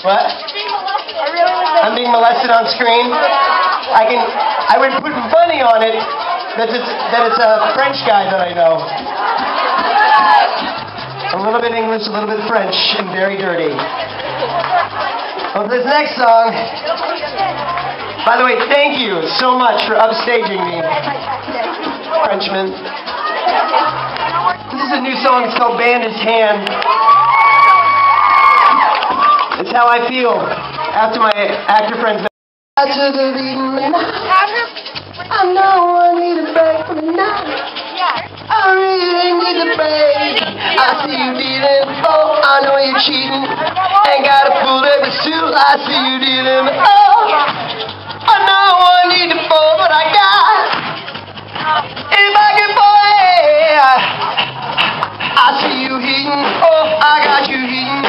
What? I'm being molested on screen. I would put funny on it that it's a French guy that I know. A little bit English, a little bit French, and very dirty. Well, this next song. By the way, thank you so much for upstaging me, Frenchman. This is a new song. It's called "Band Is Hand." It's how I feel after my actor friends. I know I need a break from the night. I really need a break. I see you dealing, oh, I know you're cheating. Ain't got a fool every suit. I see you dealing, oh. I know I need to fall, but I got. If I can fall, I see you heating. Oh, I got you heating.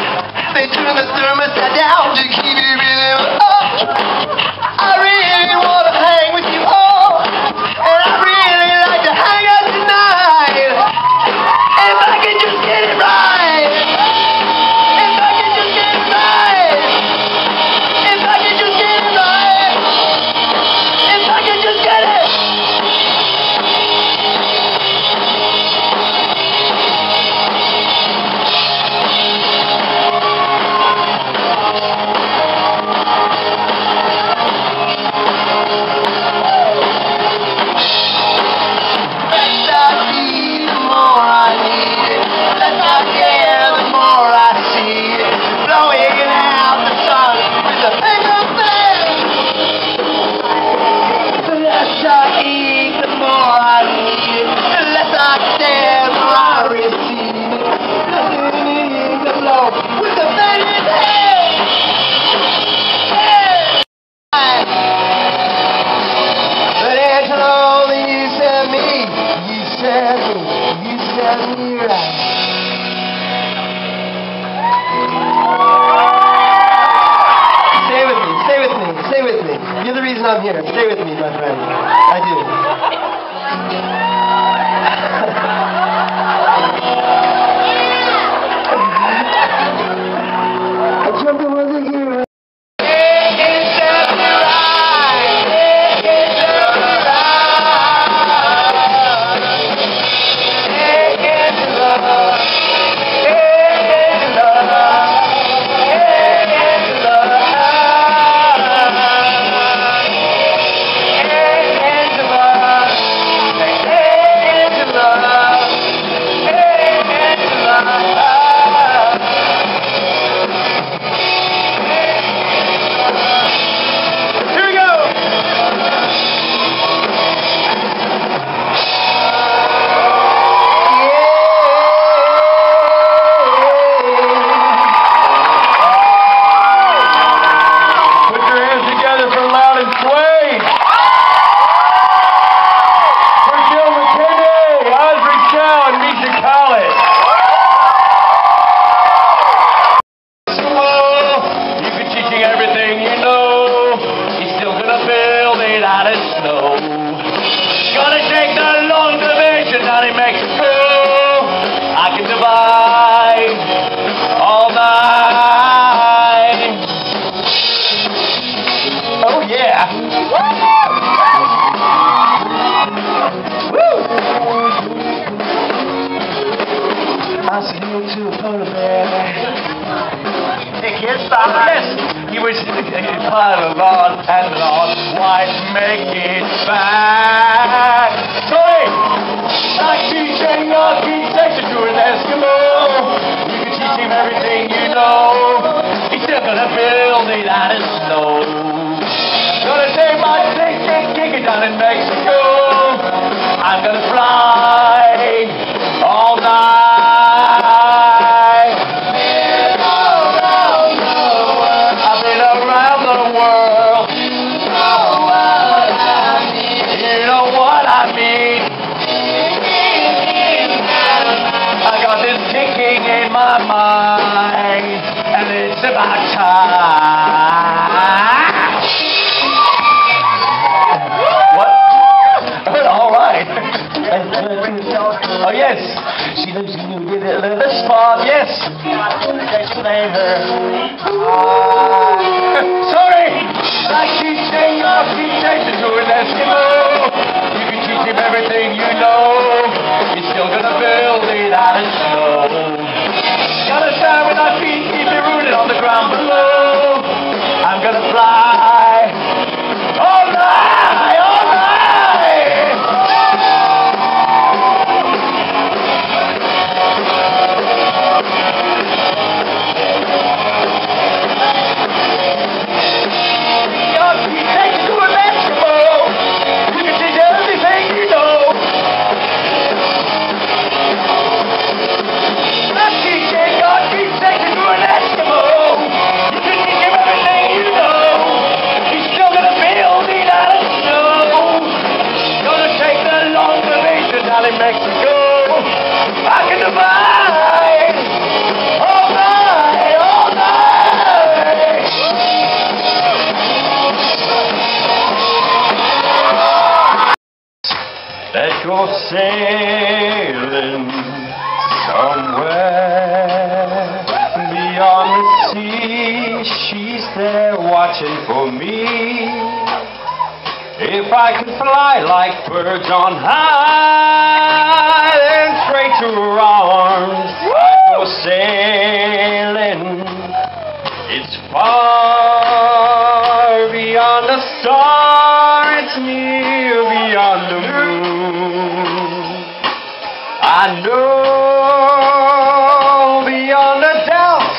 They turn the thermostat down to keep it real. Oh, I really want to hang with you all, and I really like to hang out tonight. If I can just get it right. If I can just get it right. If I can just get it right. I'm here. Stay with me, my friend. I do. I jumped and wasn't here. Yes, she lives in this farm, yes. taste flavor. Sorry! I keep saying I keep tasting to an Eskimo. You can teach him everything you know. He's still gonna build it out of snow. Gotta stand with our feet, keep it rooted on the ground below. I'm gonna fly. All right! All right! He takes you to a basketball. You can teach everything you know. Not teaching, God, he takes you to a basketball. You can teach him everything you know. He's still gonna build it out of snow. Gonna take the long division out in Mexico. I can divide. All night, that you're sailing somewhere beyond the sea. She's there watching for me. If I could fly like birds on high, then straight to her arms I'd go sailing. It's far beyond the stars, it's near beyond the moon. I know beyond a doubt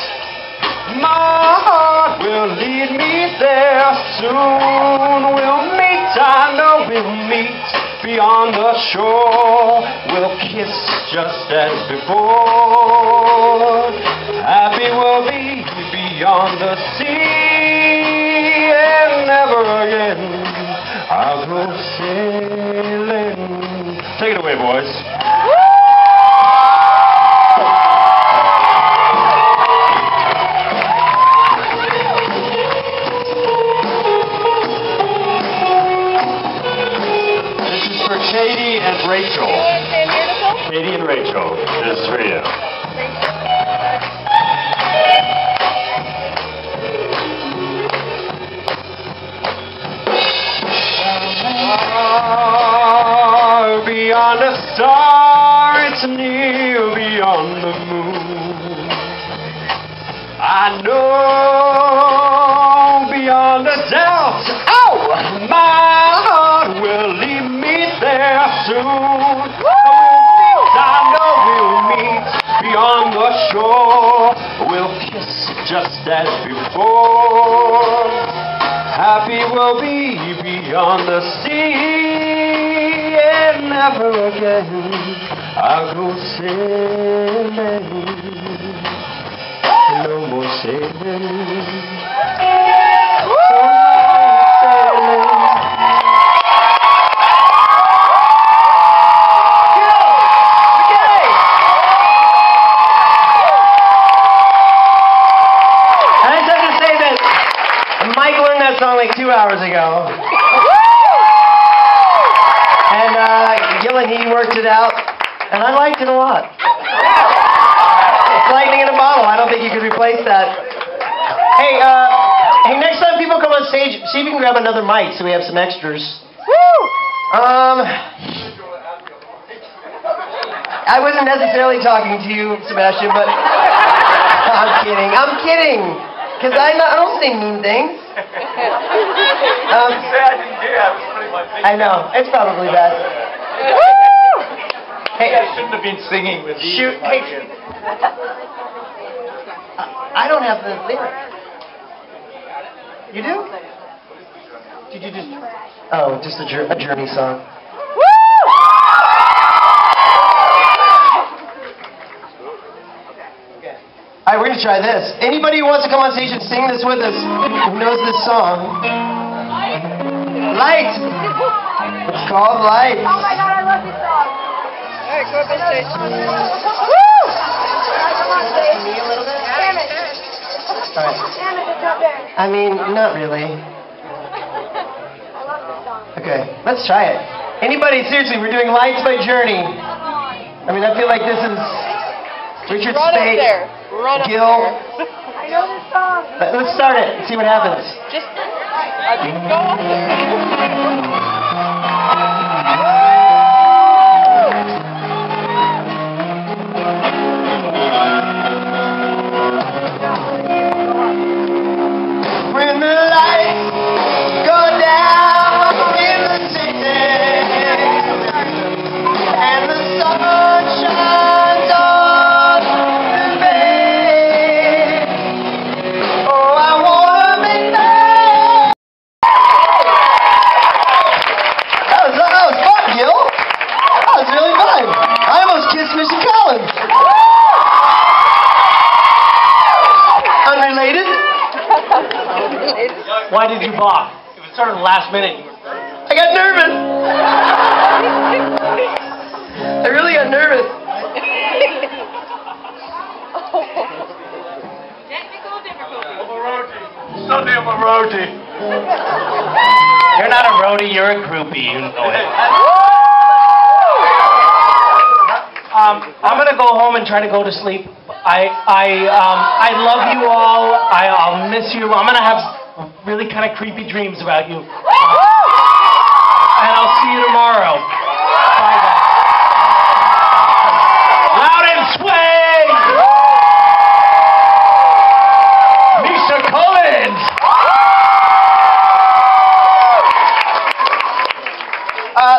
my heart will lead me there. Soon we'll meet, I know we'll meet beyond the shore. We'll kiss just as before. Happy we'll be beyond the sea, and never again I'll go sailing. Take it away, boys. This is for Katie and Rachel. Katie and Rachel. This is for you. Beyond the star, it's near beyond the moon. I know beyond a doubt, oh, my heart will leave me there soon. I know we'll meet beyond the shore. We'll kiss just as before. Happy we'll be beyond the sea, and never again I'll go sailing. No more sailing. Like 2 hours ago. And Gil and he worked it out, and I liked it a lot. It's lightning in a bottle. I don't think you could replace that. Hey, hey, next time people come on stage, see if you can grab another mic so we have some extras. Woo! I wasn't necessarily talking to you, Sebastian, but I'm kidding. Because I don't say mean things. I know, it's probably bad. Woo! Hey, I shouldn't have been singing with you. Shoot, hey, I don't have the lyrics. You do? Did you just? Oh, just a Journey song. All right, we're gonna try this. Anybody who wants to come on stage and sing this with us, who knows this song? Light. It's called Light. Oh my God, I love this song. All right, go up on stage. Woo! Come on stage. Damn it. All right. Damn it, it's not there. I mean, not really. I love this song. Okay, let's try it. Anybody, seriously, we're doing Lights by Journey. I mean, I feel like this is Richard Spade. Right up Gil. There. I know this song. Let's start it and see what happens. Just go up there. Misha Collins. Unrelated? Why did you balk? It was sort of last minute. I got nervous. I really got nervous. Technical difficulty. I'm a roadie. Sunday I'm a roadie. You're not a roadie, you're a groupie. You know it. I'm gonna go home and try to go to sleep. I love you all. I'll miss you. I'm gonna have really kind of creepy dreams about you. And I'll see you tomorrow. Bye guys. Loud and sway! Misha Collins.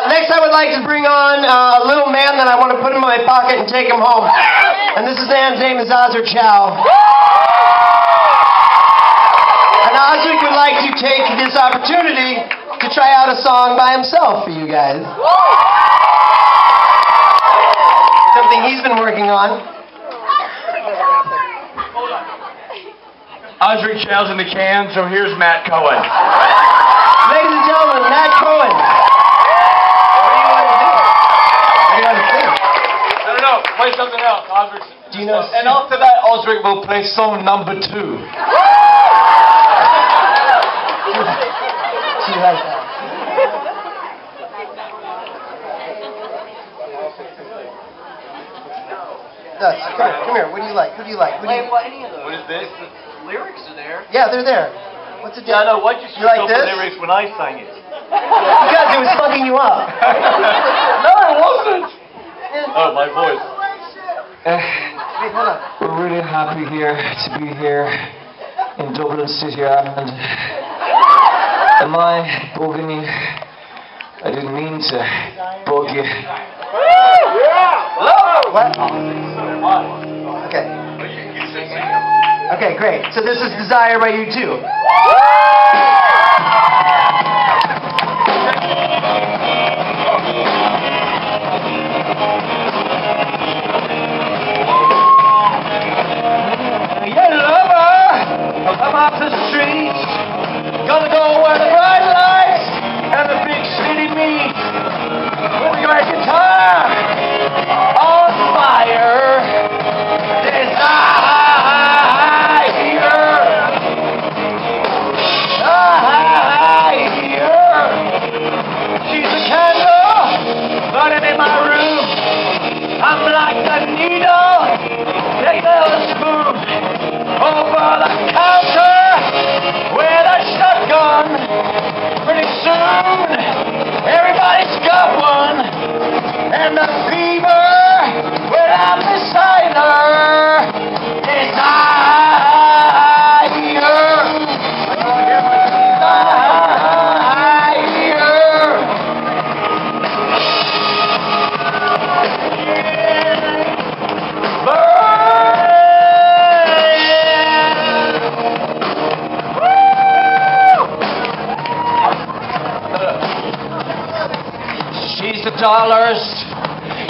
Next, I would like to bring on a little man that I want to put in my pocket and take him home. And this man's name is Osric Chau. And Osric would like to take this opportunity to try out a song by himself for you guys. Something he's been working on. Osric Chau's in the can, so here's Matt Cohen. Ladies and gentlemen, Matt Cohen. Play something else, Osric. Do you know? And after that, Osric will play song number 2. She likes that. That's good. Come here. What do you like? Who do you like? Who do you... What, any of those? What is this? The lyrics are there. Yeah, they're there. What's the deal? Yeah, I know. Why'd you shoot off the lyrics when I sang it? Because it was fucking you up. No, it wasn't. Oh, my voice. We're really happy here to be here in Dublin City, Ireland. Am I bugging you? I didn't mean to bug you. What? Okay. Okay, great. So this is Desire by U2. Yeah, lover, I'll come off the streets. Gonna go where the bright lights and the big city meet. Moving my guitar on fire. Desire. She's a candle burning in my room. I'm like the needle, they build a spoon over the counter with a shotgun. Pretty soon, everybody's got one, and the fever without the cider is $1.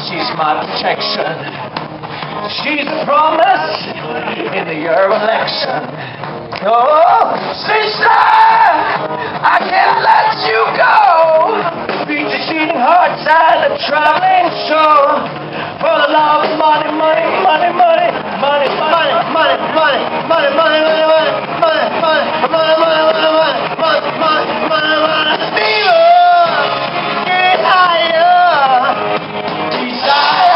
She's my protection. She's a promise in the year of election. Oh, sister, I can't let you go. Beat the cheating hearts at the traveling show. For the love of money, money, money, money, money, money, money, money, money, money, money, money, money, money, money. Desire.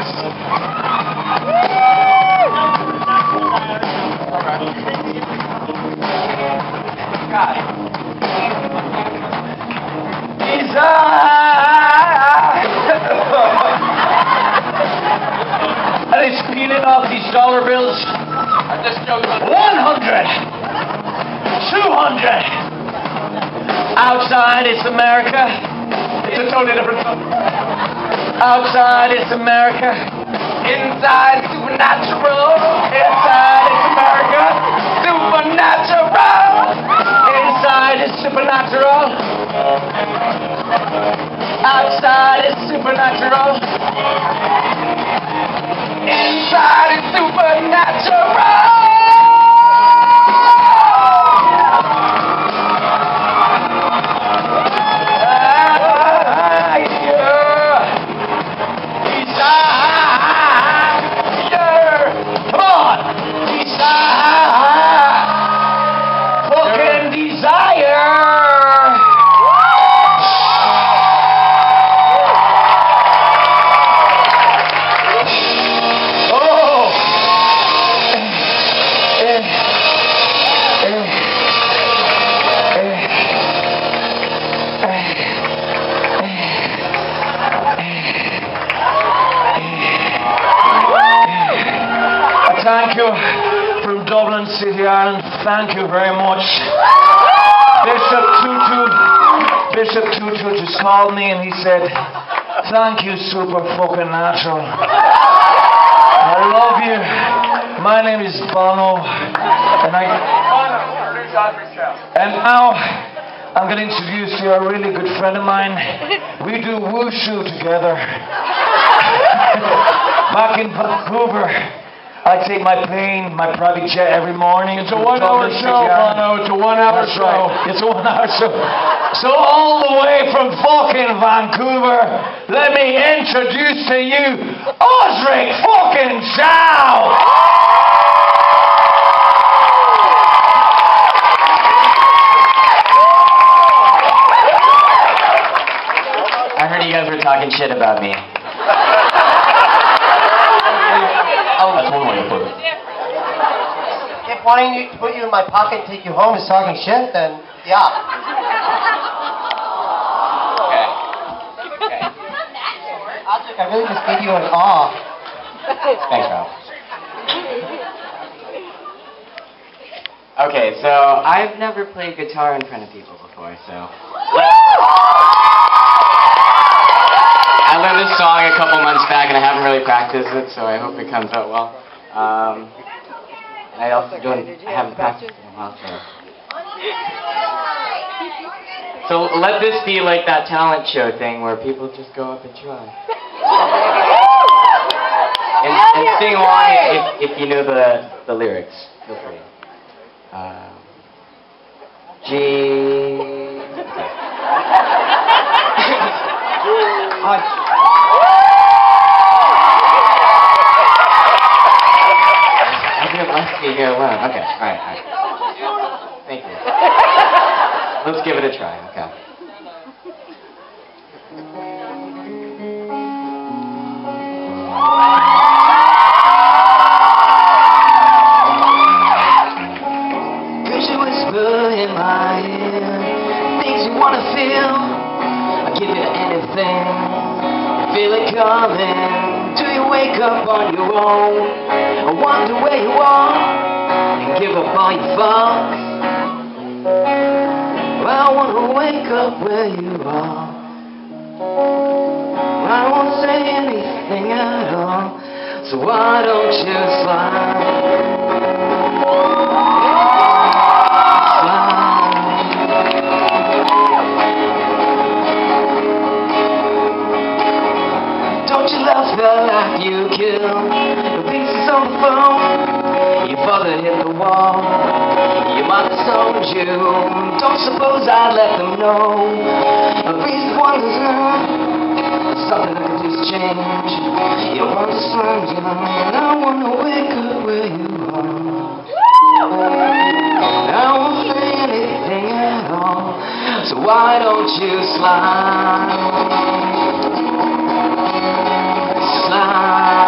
And he's peeling off these dollar bills. 100! 200! Outside it's America. It's a totally different country. Outside it's America. Inside supernatural. Inside it's America. Supernatural. Inside it's supernatural. Outside it's supernatural. Inside is supernatural! Thank you from Dublin City, Ireland. Thank you very much. Bishop Tutu just called me and he said, "Thank you, super fucking natural. I love you. My name is Bono." And now I'm going to introduce you to a really good friend of mine. We do wushu together. Back in Vancouver. I take my plane, my private jet every morning. It's a 1 hour show, Bono. It's a 1 hour show. It's a 1 hour show. So all the way from fucking Vancouver, let me introduce to you Osric fucking Chau. I heard you guys were talking shit about me. If wanting to put you in my pocket and take you home is talking shit, then yeah. Okay. Okay. Osric, I really just gave you an awe. Thanks, Ralph. Okay, so I've never played guitar in front of people before, so. I learned this song a couple months back and I haven't really practiced it, so I hope it comes out well. I also haven't practiced in a while, so let this be like that talent show thing where people just go up and try. and sing along if you know the lyrics. Feel free. G. Okay. Here alone. Okay, alright. Thank you. Let's give it a try, okay. Pressure whisper in my ear, things you wanna feel, I'll give you anything, feel it coming. Do you wake up on your own? I wonder where you are and give up all your fucks. I wanna wake up where you are. I won't say anything at all, so why don't you slide? Don't you love the life you kill, the pieces on the phone, your father hit the wall, your mother sold you, don't suppose I'd let them know, a reason why there's something I could do to change, you want to slow down, and I want to wake up where you are, I won't say anything at all, so why don't you slide? Slide.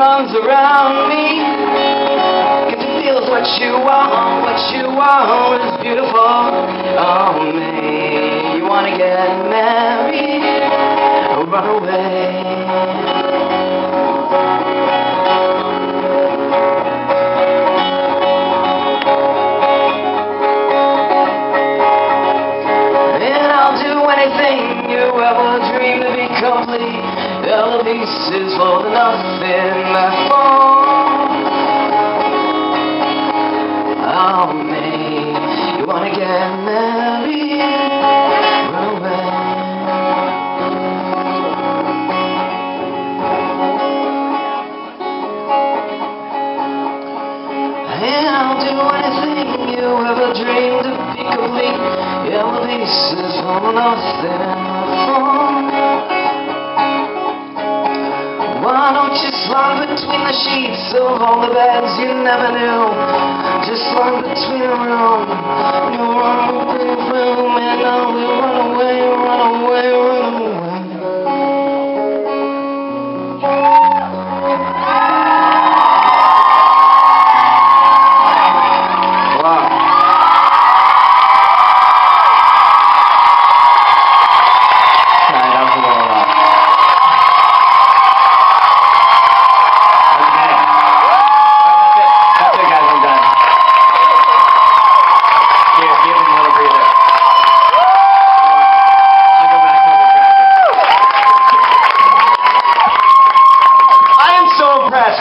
arms around me, if it feels what you want is beautiful. Oh, maybe you want to get married, oh, run away. All the pieces for the nothing I fall. Oh, maybe you wanna get married, run away. And I'll do anything you ever dreamed to be complete. Yeah, all the pieces for the nothing I fall. Just slide between the sheets of all the beds you never knew. Just slide between a room, new room, new room, and I'll run away, run away, run away.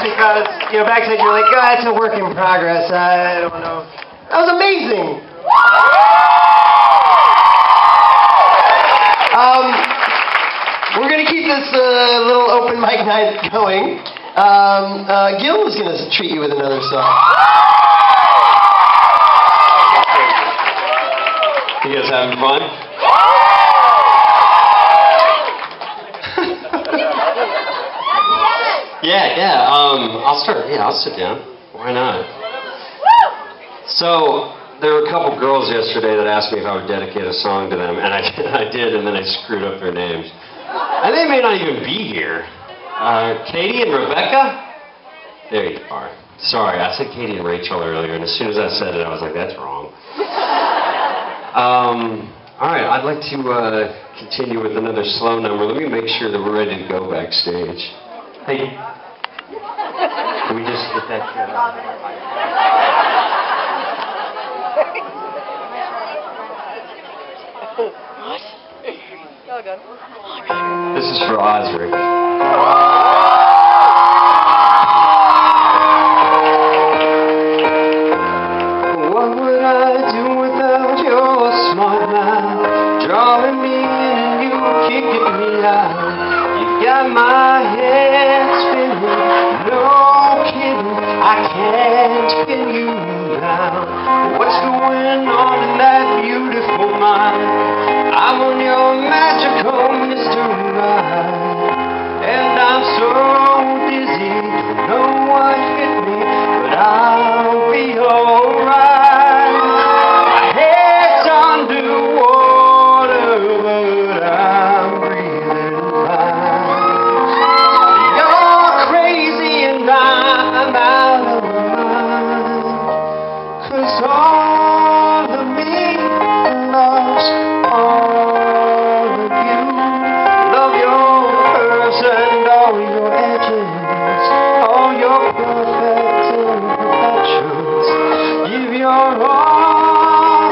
Because, you know, backstage you're like, God, it's a work in progress, I don't know. That was amazing! We're going to keep this little open mic night going. Gil was going to treat you with another song. You guys having fun? Yeah, I'll sit down. Why not? So, there were a couple girls yesterday that asked me if I would dedicate a song to them, and I did, and then I screwed up their names. And they may not even be here. Katie and Rebecca? There you are. Sorry, I said Katie and Rachel earlier, and as soon as I said it, I was like, that's wrong. Alright, I'd like to continue with another slow number. Let me make sure that we're ready to go backstage. Hey, can we just get that shit out of there? What? Y'all good. This is for Osric. What would I do without your smart mind? Drawing me in and you kicking me out. You got my head. Can't pin you down. What's going on in that beautiful mind? I'm on your magical mystery ride, and I'm so dizzy, don't know what hit me, but I'll be alright. My head's underwater, but I'm breathing fine. You're crazy and I'm out of my mind. Cause all of me loves all of you. Love your person, all your edges, all your perfect imperfections. Give your all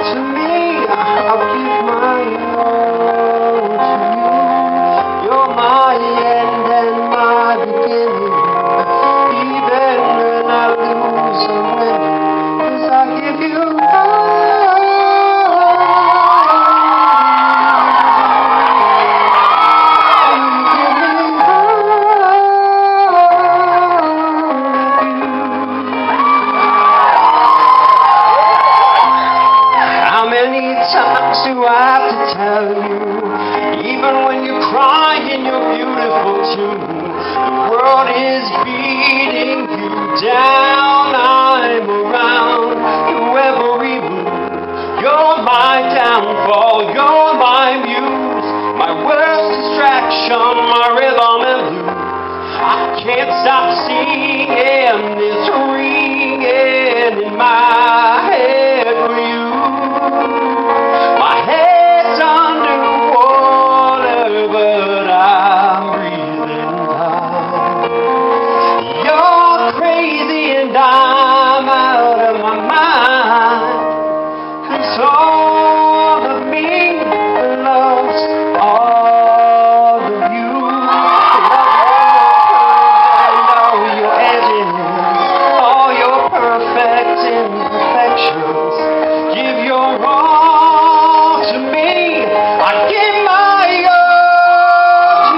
to me, I'll give my all to you. You're my end and my beginning, even when I lose and win. I'll give you all. How many times do I have to tell you? Even when you cry in your beautiful tune, the world is beating you down. I'm around. You're my downfall, you're my muse, my worst distraction, my rhythm and blues. I can't stop singing, it's ringing in my head for you. My head's underwater, but I'm breathing out. You're crazy and I'm out of my mind. It's all of me that loves all. All your perfect imperfections, give your all to me. I give my all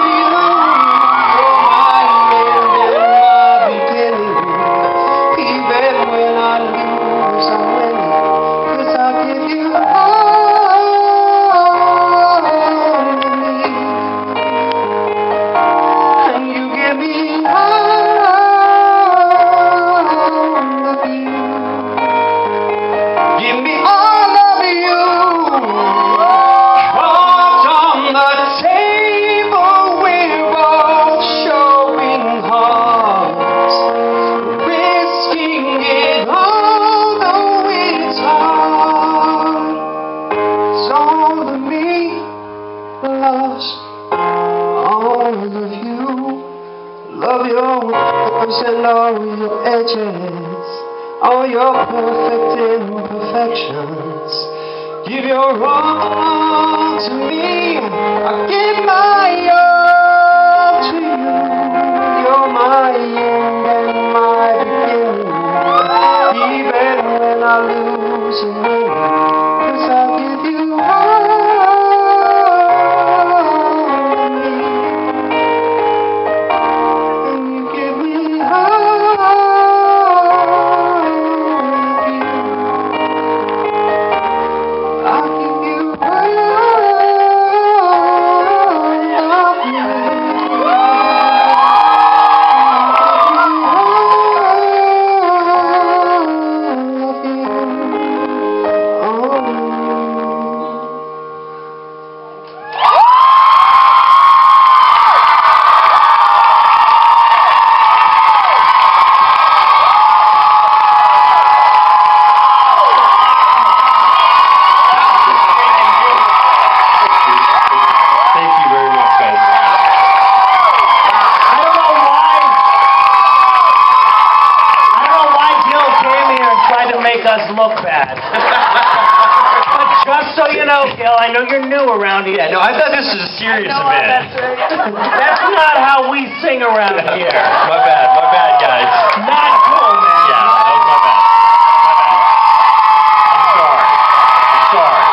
to you. You're my end and my beginning, even when I lose and win, 'cause I give you all of me, and you give me all. Look bad. But just so you know, Gil, I know you're new around here. Yeah, no, I thought this was a serious event. That's not how we sing around here. My bad, guys. Not cool, man. Yeah, that was my bad. I'm sorry. I'm sorry. Thank you.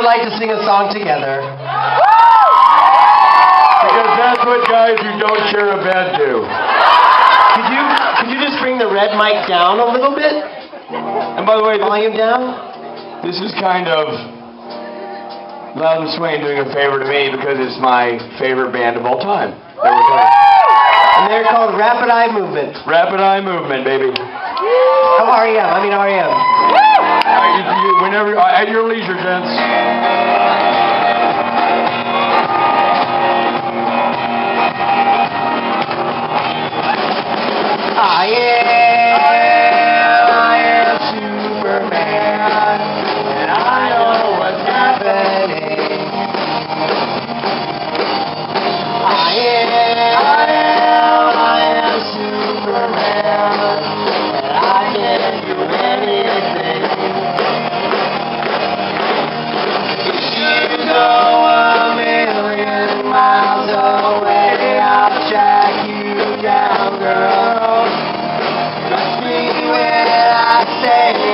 Like to sing a song together. Because that's what guys who don't share a bed do. Could you just bring the red mic down a little bit? And by the way, volume down? This is kind of Loud and Swayne doing a favor to me because it's my favorite band of all time. And they're called Rapid Eye Movement. Rapid Eye Movement, baby. Oh, R.E.M. I mean R.E.M. Whenever, at your leisure, gents. I am Superman, and I know what's happening. I am Superman, and I can do anything.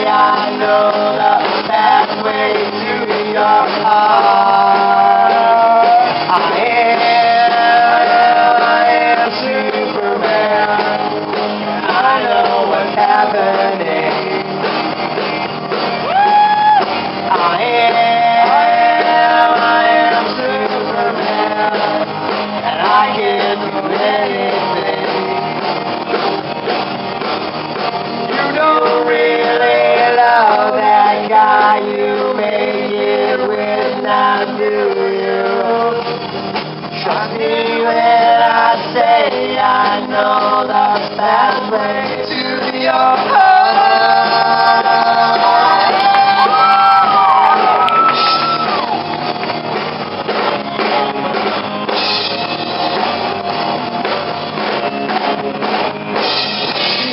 I know the pathway to your heart. I am Superman. I know what's happening. I am Superman, and I can do anything. pathway to the other.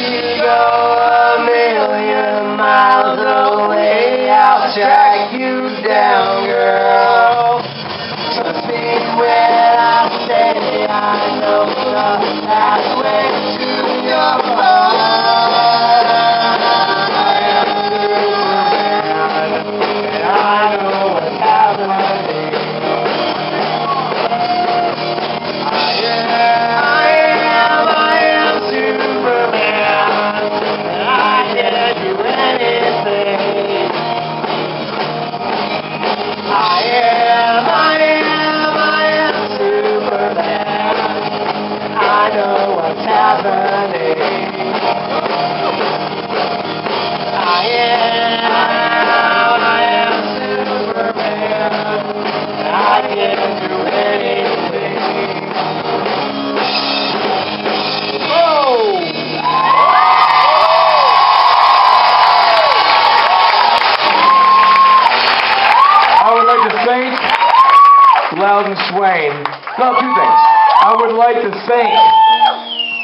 You go a million miles away, I'll track you down, girl. Trust me when I say I know the pathway. Swain. Well, two things. I would like to thank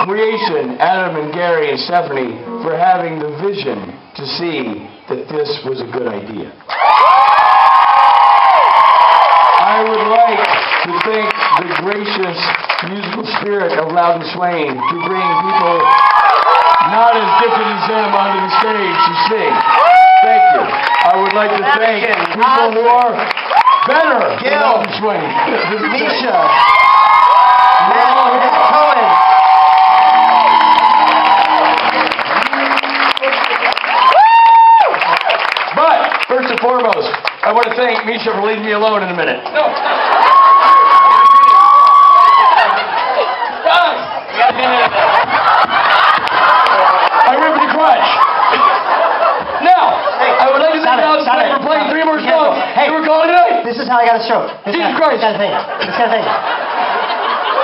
Creation, Adam and Gary and Stephanie, for having the vision to see that this was a good idea. I would like to thank the gracious musical spirit of Loudon Swain to bring people not as different as them onto the stage to sing. Thank you. I would like to thank people who are better, Gil, Misha, Matt Cohen, but first and foremost, I want to thank Misha for leaving me alone in a minute. No. I ripped the crutch. Now, I would like to thank for playing three more shows. Hey, we're going to. This is how I got a stroke. Jesus Christ. This kind of thing.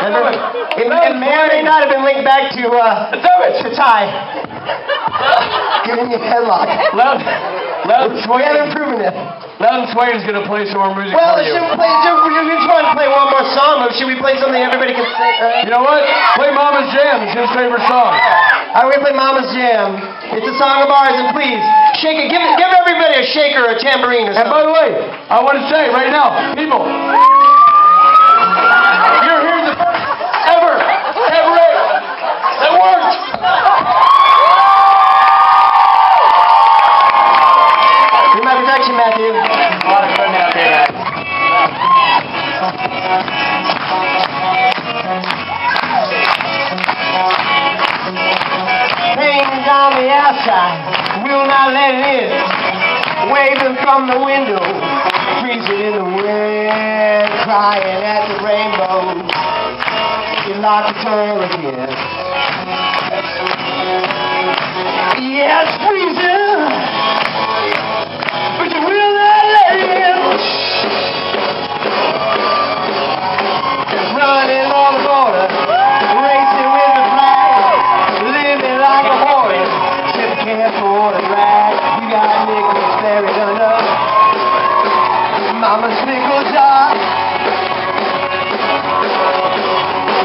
Remember, it may or may not have been linked back to Ty. Giving me a headlock. We haven't proven it. Loudon Swain is going to play some more music for you. Well, we just want to play one more song, or should we play something everybody can sing? You know what? Play Mama's Jam. It's his favorite song. I'm going to play Mama's Jam. It's a song of ours, and please, shake it. Give everybody a shaker or a tambourine or something. And by the way, I want to say right now, people, you're here the first ever tambourine that worked. You're my production, Matthew. A lot of fun out there, guys. Things on the outside will not let it in. Waving from the window, freezing in the wind, crying at the rainbow. You lock the door again. Yes, freezing, but you will not let it in. Running on the border, racing with the flag, living like a warrior, just can't afford a ride. You got niggas buried under Mama's nickel jar.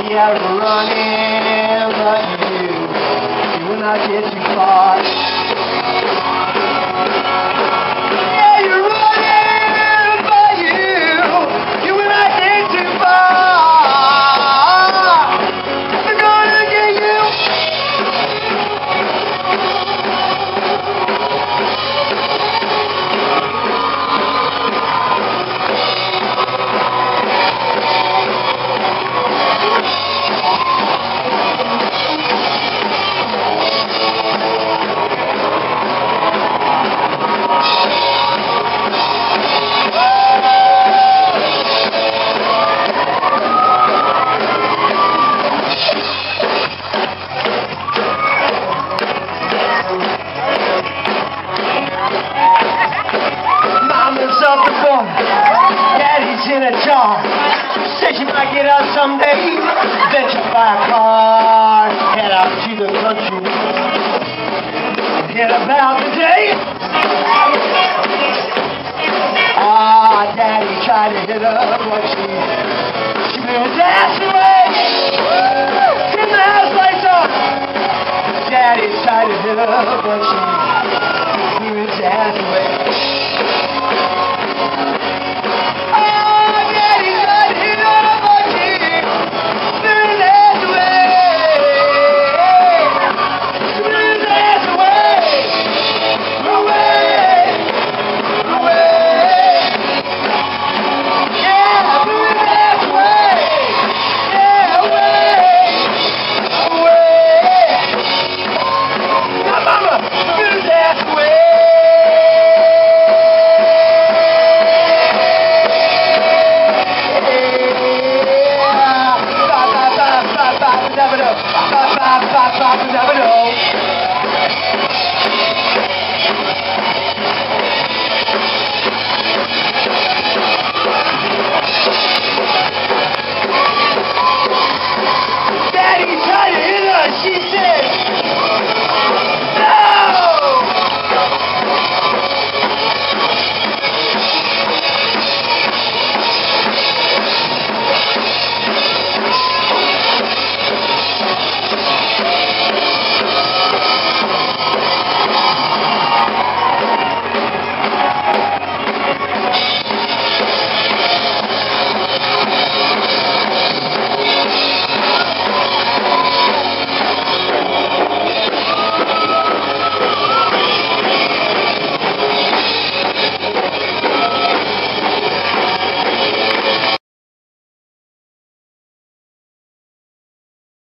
Yeah, running, but you will not get too far. Yeah, you're running, but you will not get too far. They're gonna get you. In a jar, said you might get out someday. Then you buy a car, head out to the club. thinking about today. Ah, Daddy tried to hit up what she blew his ass away. Keep the house lights on. Daddy tried to hit up what she